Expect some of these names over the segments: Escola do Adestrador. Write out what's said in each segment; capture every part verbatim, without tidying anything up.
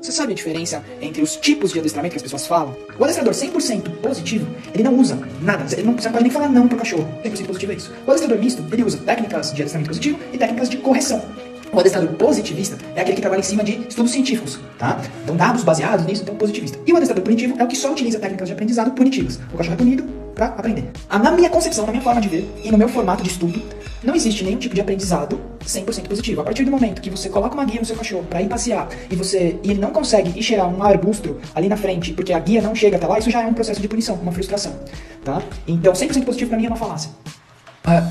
Você sabe a diferença entre os tipos de adestramento que as pessoas falam? O adestrador cem por cento positivo, ele não usa nada. Ele não, você não pode nem falar não pro cachorro. cem por cento positivo é isso. O adestrador misto, ele usa técnicas de adestramento positivo e técnicas de correção. O adestrador positivista é aquele que trabalha em cima de estudos científicos, tá? Então dados baseados nisso, então positivista. E o adestrador punitivo é o que só utiliza técnicas de aprendizado punitivas. O cachorro é punido pra aprender. Na minha concepção, na minha forma de ver e no meu formato de estudo, não existe nenhum tipo de aprendizado cem por cento positivo. A partir do momento que você coloca uma guia no seu cachorro para ir passear e você e ele não consegue ir cheirar um arbusto ali na frente porque a guia não chega até lá, isso já é um processo de punição, uma frustração, tá? Então cem por cento positivo para mim é uma falácia.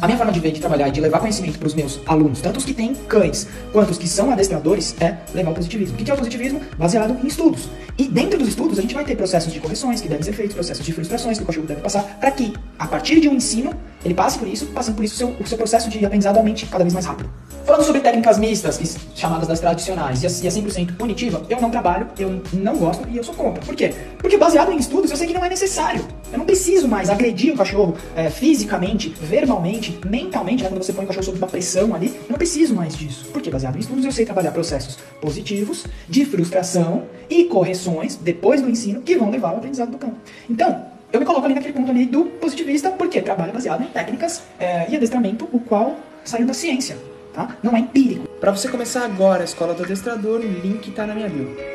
A minha forma de ver, de trabalhar e de levar conhecimento para os meus alunos, tanto os que têm cães quanto os que são adestradores, é levar o positivismo. O que é o positivismo? Baseado em estudos. E dentro dos estudos a gente vai ter processos de correções que devem ser feitos, processos de frustrações que o cachorro deve passar, para que, a partir de um ensino, ele passe por isso, passando por isso o seu, o seu processo de aprendizado aumente cada vez mais rápido. Falando sobre técnicas mistas, chamadas das tradicionais, e a cem por cento punitiva, eu não trabalho, eu não gosto e eu sou contra. Por quê? Porque baseado em estudos eu sei que não é necessário. Eu não preciso mais agredir o cachorro é, fisicamente, verbalmente, mentalmente, né? Quando você põe o cachorro sob uma pressão ali, eu não preciso mais disso. Porque baseado em estudos eu sei trabalhar processos positivos, de frustração e correções, depois do ensino, que vão levar ao aprendizado do cão. Então, eu me coloco ali naquele ponto ali do positivista, porque trabalho baseado em técnicas é, e adestramento, o qual saiu da ciência. Tá? Não é empírico. Para você começar agora a Escola do Adestrador, o link tá na minha bio.